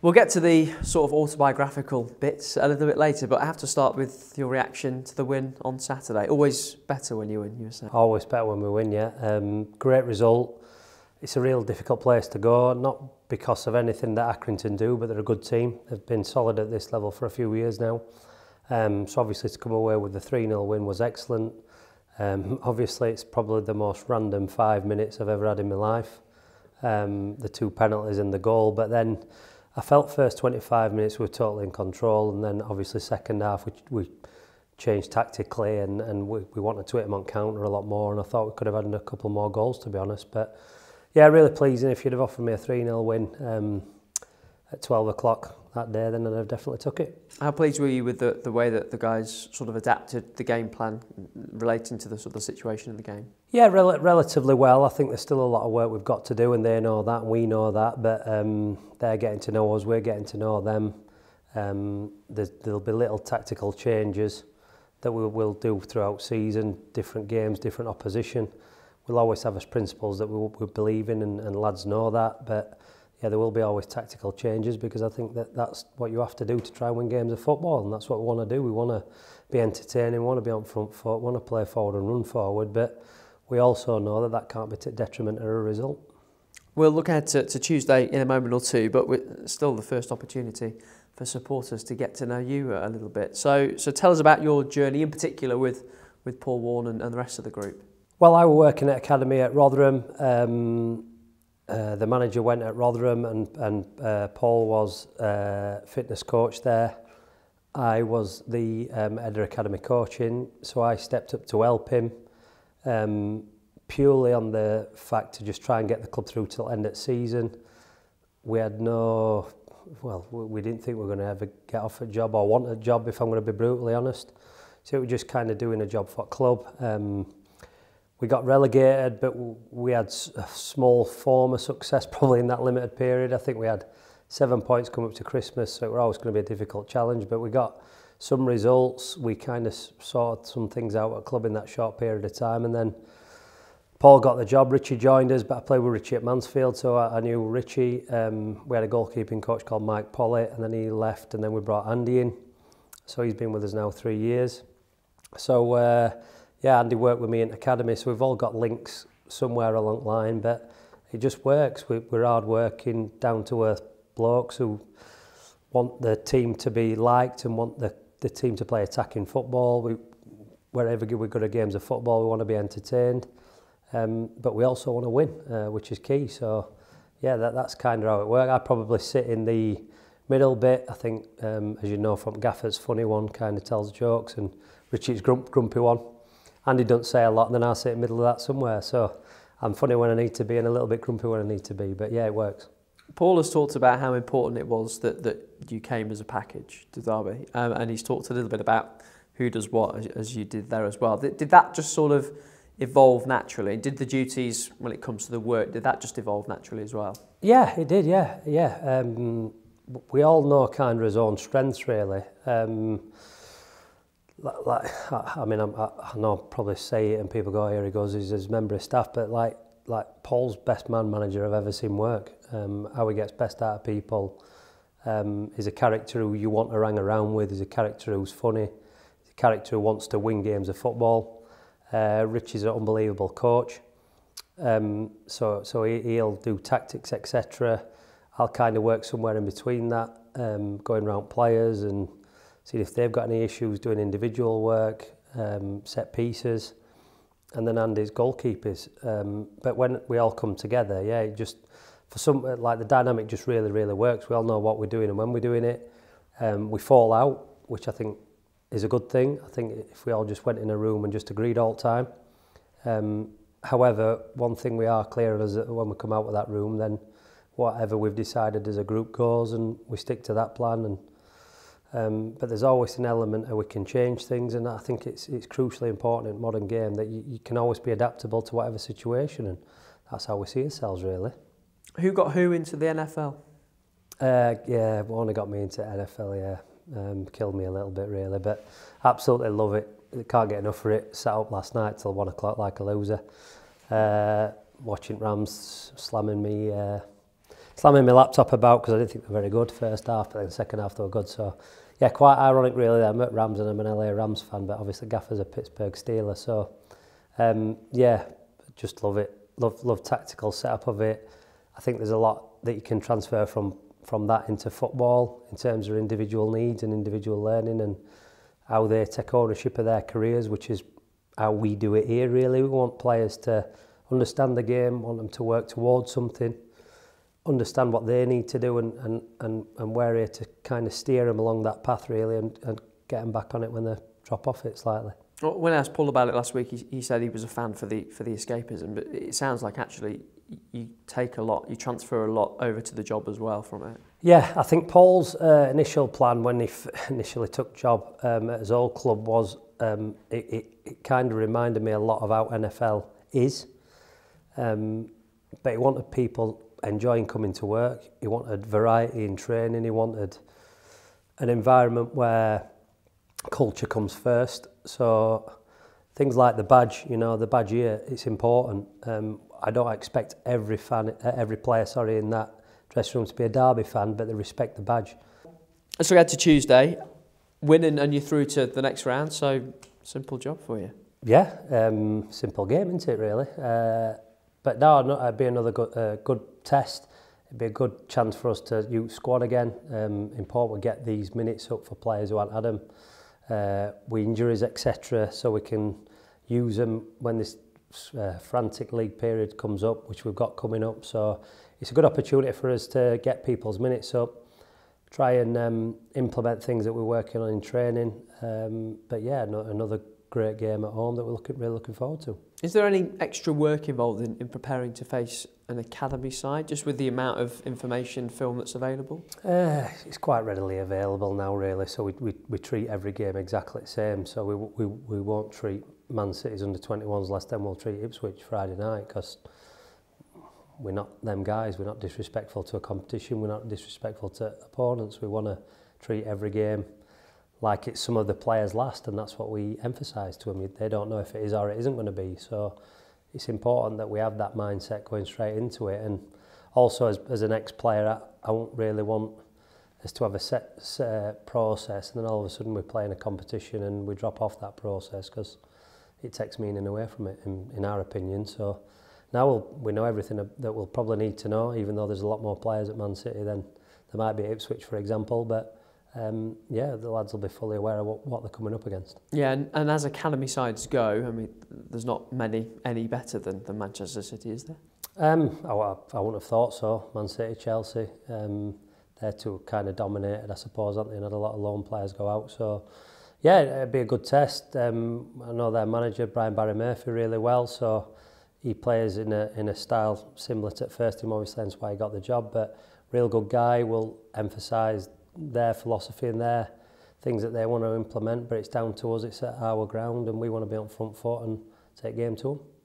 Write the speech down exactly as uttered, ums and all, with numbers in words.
We'll get to the sort of autobiographical bits a little bit later, but I have to start with your reaction to the win on Saturday. Always better when you win, you were saying. Always better when we win, yeah. Um, great result. It's a real difficult place to go, not because of anything that Accrington do, but they're a good team. They've been solid at this level for a few years now. Um, so obviously to come away with the three nil win was excellent. Um, obviously it's probably the most random five minutes I've ever had in my life. Um, the two penalties and the goal, but then I felt first twenty-five minutes we were totally in control, and then obviously second half we, we changed tactically and, and we, we wanted to hit them on counter a lot more, and I thought we could have had a couple more goals, to be honest. But yeah, really pleasing. If you'd have offered me a three nil win um, at twelve o'clock that day, then I'd have definitely took it. How pleased were you with the, the way that the guys sort of adapted the game plan relating to the sort of the situation of the game? Yeah, rel relatively well. I think there's still a lot of work we've got to do, and they know that, and we know that, but um, they're getting to know us, we're getting to know them. Um, there's, there'll be little tactical changes that we will do throughout season, different games, different opposition. We'll always have us principles that we, we believe in, and, and lads know that, but yeah, there will be always tactical changes, because I think that that's what you have to do to try and win games of football, and that's what we want to do. We want to be entertaining, we want to be on front foot, we want to play forward and run forward, but we also know that that can't be to detriment or a result. We'll look ahead to, to Tuesday in a moment or two, but we're still the first opportunity for supporters to get to know you a little bit. So, so tell us about your journey in particular with, with Paul Warne and, and the rest of the group. Well, I was working at academy at Rotherham. Um, uh, the manager went at Rotherham, and, and uh, Paul was uh, fitness coach there. I was the um, head of academy coaching, so I stepped up to help him. Um, purely on the fact to just try and get the club through till end of season. We had no, well, we didn't think we were going to ever get off a job or want a job, if I'm going to be brutally honest. So we were just kind of doing a job for a club. Um, we got relegated, but we had a small form of success probably in that limited period. I think we had seven points coming up to Christmas, so it was always going to be a difficult challenge, but we got some results. We kind of sorted some things out at club in that short period of time, and then Paul got the job, Richie joined us, but I played with Richie at Mansfield, so I, I knew Richie. Um, we had a goalkeeping coach called Mike Pollitt, and then he left, and then we brought Andy in, so he's been with us now three years. So uh, yeah, Andy worked with me in academy, so we've all got links somewhere along the line, but it just works. We, we're hard working, down to earth blokes who want the team to be liked and want the the team to play attacking football. We, wherever we've got games of football, we want to be entertained, um, but we also want to win, uh, which is key. So yeah, that, that's kind of how it works. I probably sit in the middle bit. I think, um, as you know from Gaffer's funny one, kind of tells jokes, and Richie's grump, grumpy one. Andy doesn't say a lot, and then I sit in the middle of that somewhere. So I'm funny when I need to be and a little bit grumpy when I need to be, but yeah, it works. Paul has talked about how important it was that, that you came as a package to Derby, um, and he's talked a little bit about who does what, as, as you did there as well. Did, did that just sort of evolve naturally? Did the duties, when it comes to the work, did that just evolve naturally as well? Yeah, it did, yeah, yeah. Um, we all know kind of his own strengths, really. Um, like, like, I mean, I'm, I know I'll probably say it and people go, oh, here he goes, he's his member of staff, but like, like Paul's best man manager I've ever seen work. Um, how he gets best out of people. Um, he's a character who you want to hang around with. He's a character who's funny. He's a character who wants to win games of football. Uh, Rich is an unbelievable coach. Um, so so he, he'll do tactics, et cetera. I'll kind of work somewhere in between that, um, going around players and seeing if they've got any issues, doing individual work, um, set pieces, and then Andy's goalkeepers. Um, but when we all come together, yeah, it just... For some, like the dynamic just really, really works. We all know what we're doing and when we're doing it. Um, we fall out, which I think is a good thing. I think if we all just went in a room and just agreed all the time. Um, however, one thing we are clear of is that when we come out of that room, then whatever we've decided as a group goes, and we stick to that plan. And um, but there's always an element that we can change things, and I think it's it's crucially important in modern game that you, you can always be adaptable to whatever situation, and that's how we see ourselves, really. Who got who into the N F L? Uh, yeah, Warner got me into N F L, yeah. Um, killed me a little bit, really, but absolutely love it. Can't get enough for it. Sat up last night till one o'clock like a loser. Uh, watching Rams slamming me. Uh, slamming my laptop about because I didn't think they were very good first half, but then second half they were good. So yeah, quite ironic really that I'm at Rams and I'm an L A Rams fan, but obviously Gaffer's a Pittsburgh Steeler. So um, yeah, just love it. Love, love tactical setup of it. I think there's a lot that you can transfer from from that into football in terms of individual needs and individual learning and how they take ownership of their careers, which is how we do it here really. We want players to understand the game, want them to work towards something, understand what they need to do, and, and, and, and we're here to kind of steer them along that path really and, and get them back on it when they drop off it slightly. When I asked Paul about it last week, he, he said he was a fan for the for the escapism, but it sounds like actually you take a lot, you transfer a lot over to the job as well from it. Yeah, I think Paul's uh, initial plan when he f initially took job um, at his old club was, um, it, it, it kind of reminded me a lot of how N F L is. Um, but he wanted people enjoying coming to work, he wanted variety in training, he wanted an environment where culture comes first. So things like the badge, you know, the badge here, it's important. Um, I don't expect every fan, every player, sorry, in that dressing room to be a Derby fan, but they respect the badge. So we had to Tuesday, winning and you're through to the next round, so simple job for you. Yeah, um, simple game, isn't it, really? Uh, but no, no, it'd be another good, uh, good test. It'd be a good chance for us to use squad again. Um, important to get these minutes up for players who haven't had them. Uh, with injuries, et cetera, so we can use them when this uh, frantic league period comes up, which we've got coming up. So it's a good opportunity for us to get people's minutes up, try and um, implement things that we're working on in training. Um, but yeah, no, another great game at home that we're looking, really looking forward to. Is there any extra work involved in, in preparing to face an academy side, just with the amount of information, film that's available? Uh, it's quite readily available now, really, so we, we, we treat every game exactly the same. So we, we, we won't treat Man City's under twenty-ones less than we'll treat Ipswich Friday night, because we're not them guys, we're not disrespectful to a competition, we're not disrespectful to opponents. We want to treat every game like it's some of the players last, and that's what we emphasise to them. They don't know if it is or it isn't going to be, so it's important that we have that mindset going straight into it. And also as, as an ex-player, I, I won't really want us to have a set, set process and then all of a sudden we're playing a competition and we drop off that process, because it takes meaning away from it in, in our opinion. So now we'll, we know everything that we'll probably need to know, even though there's a lot more players at Man City than there might be at Ipswich, for example. But Um, yeah, the lads will be fully aware of what, what they're coming up against. Yeah, and, and as academy sides go, I mean, there's not many any better than, than Manchester City, is there? Um, I, I wouldn't have thought so. Man City, Chelsea, um, they're two kind of dominated, I suppose, aren't they? And had a lot of lone players go out. So, yeah, it'd be a good test. Um, I know their manager, Brian Barry Murphy, really well. So he plays in a, in a style similar to first team, obviously, that's why he got the job. But real good guy, will emphasise their philosophy and their things that they want to implement, but it's down to us, it's at our ground, and we want to be on front foot and take game to them.